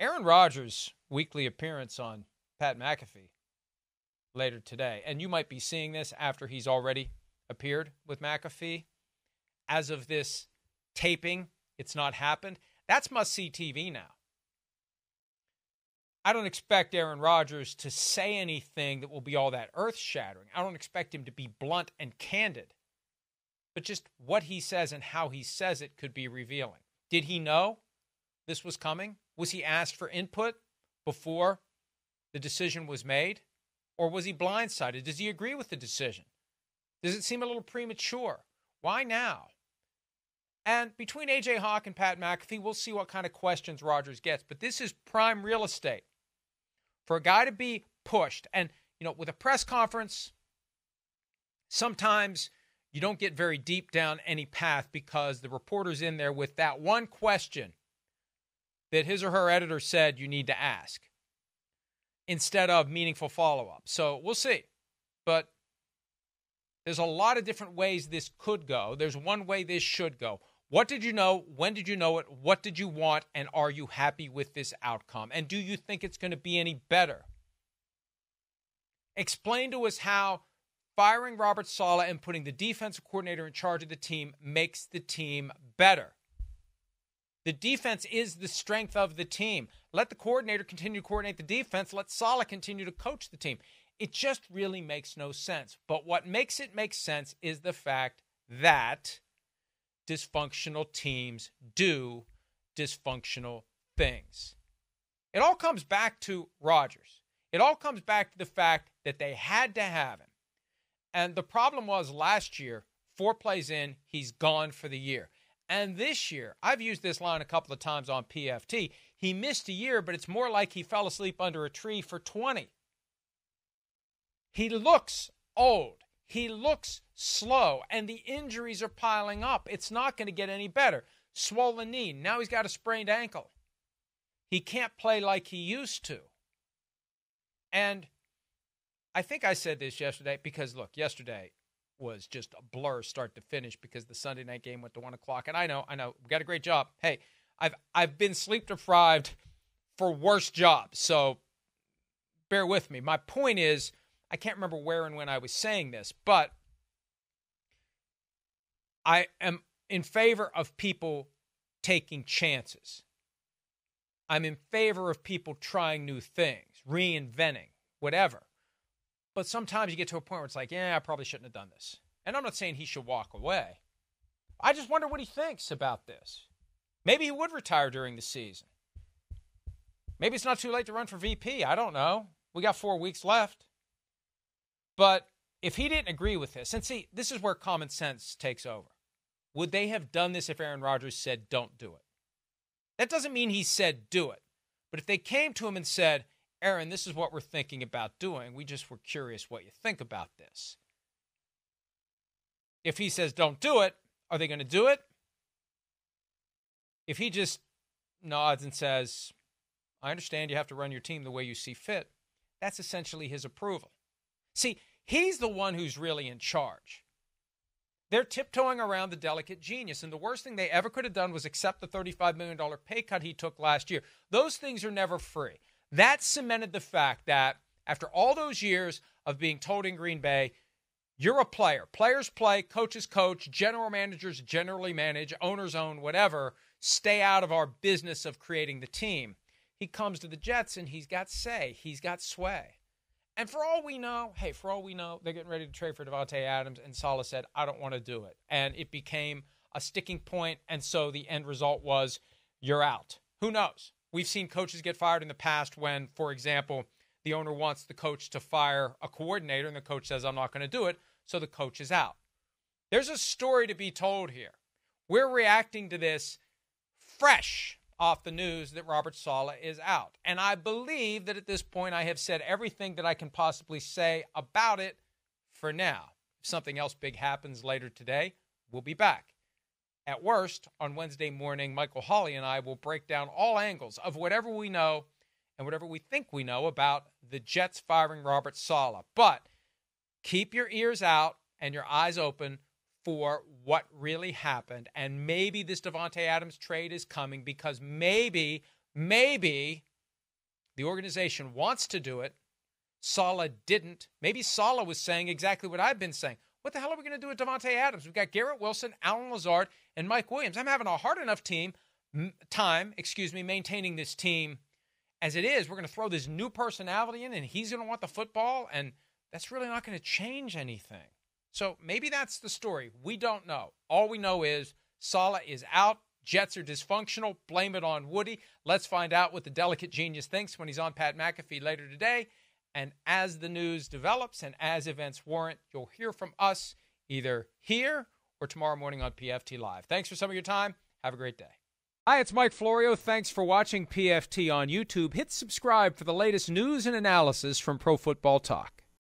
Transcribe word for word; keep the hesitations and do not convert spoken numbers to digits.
Aaron Rodgers' weekly appearance on Pat McAfee later today, and you might be seeing this after he's already appeared with McAfee. As of this taping, it's not happened. That's must-see T V now. I don't expect Aaron Rodgers to say anything that will be all that earth-shattering. I don't expect him to be blunt and candid. But just what he says and how he says it could be revealing. Did he know this was coming? Was he asked for input before the decision was made? Or was he blindsided? Does he agree with the decision? Does it seem a little premature? Why now? And between A J. Hawk and Pat McAfee, we'll see what kind of questions Rodgers gets. But this is prime real estate for a guy to be pushed. And, you know, with a press conference, sometimes you don't get very deep down any path because the reporter's in there with that one question that his or her editor said you need to ask instead of meaningful follow-up. So we'll see. But there's a lot of different ways this could go. There's one way this should go. What did you know? When did you know it? What did you want? And are you happy with this outcome? And do you think it's going to be any better? Explain to us how firing Robert Saleh and putting the defensive coordinator in charge of the team makes the team better. The defense is the strength of the team. Let the coordinator continue to coordinate the defense. Let Saleh continue to coach the team. It just really makes no sense. But what makes it make sense is the fact that dysfunctional teams do dysfunctional things. It all comes back to Rodgers. It all comes back to the fact that they had to have him. And the problem was last year, four plays in, he's gone for the year. And this year, I've used this line a couple of times on P F T. He missed a year, but it's more like he fell asleep under a tree for twenty. He looks old. He looks slow, and the injuries are piling up. It's not going to get any better. Swollen knee. Now he's got a sprained ankle. He can't play like he used to. And I think I said this yesterday because, look, yesterday was just a blur start to finish because the Sunday night game went to one o'clock. And I know, I know, we got a great job. Hey, I've I've been sleep-deprived for worse jobs, so bear with me. My point is, I can't remember where and when I was saying this, but I am in favor of people taking chances. I'm in favor of people trying new things, reinventing, whatever. But sometimes you get to a point where it's like, yeah, I probably shouldn't have done this. And I'm not saying he should walk away. I just wonder what he thinks about this. Maybe he would retire during the season. Maybe it's not too late to run for V P. I don't know. We got four weeks left. But if he didn't agree with this, and see, this is where common sense takes over. Would they have done this if Aaron Rodgers said, don't do it? That doesn't mean he said, do it. But if they came to him and said, Aaron, this is what we're thinking about doing. We just were curious what you think about this. If he says, don't do it, are they going to do it? If he just nods and says, I understand you have to run your team the way you see fit, that's essentially his approval. See, he's the one who's really in charge. They're tiptoeing around the delicate genius, and the worst thing they ever could have done was accept the thirty-five million dollars pay cut he took last year. Those things are never free. That cemented the fact that after all those years of being told in Green Bay, you're a player. Players play, coaches coach, general managers generally manage, owners own, whatever. Stay out of our business of creating the team. He comes to the Jets, and he's got say. He's got sway. And for all we know, hey, for all we know, they're getting ready to trade for Davante Adams, and Saleh said, I don't want to do it. And it became a sticking point, and so the end result was, you're out. Who knows? We've seen coaches get fired in the past when, for example, the owner wants the coach to fire a coordinator, and the coach says, I'm not going to do it, so the coach is out. There's a story to be told here. We're reacting to this fresh off the news that Robert Saleh is out. And I believe that at this point I have said everything that I can possibly say about it for now. If something else big happens later today, we'll be back. At worst, on Wednesday morning, Michael Hawley and I will break down all angles of whatever we know and whatever we think we know about the Jets firing Robert Saleh. But keep your ears out and your eyes open for what really happened. And maybe this Davante Adams trade is coming because maybe, maybe The organization wants to do it. Saleh didn't. Maybe Saleh was saying exactly what I've been saying. What the hell are we going to do with Davante Adams? We've got Garrett Wilson, Alan Lazard, and Mike Williams. I'm having a hard enough team time, excuse me, maintaining this team. As it is, we're going to throw this new personality in, and he's going to want the football, and that's really not going to change anything. So maybe that's the story. We don't know. All we know is Saleh is out. Jets are dysfunctional. Blame it on Woody. Let's find out what the delicate genius thinks when he's on Pat McAfee later today. And as the news develops and as events warrant, you'll hear from us either here or tomorrow morning on P F T Live. Thanks for some of your time. Have a great day. Hi, it's Mike Florio. Thanks for watching P F T on YouTube. Hit subscribe for the latest news and analysis from Pro Football Talk.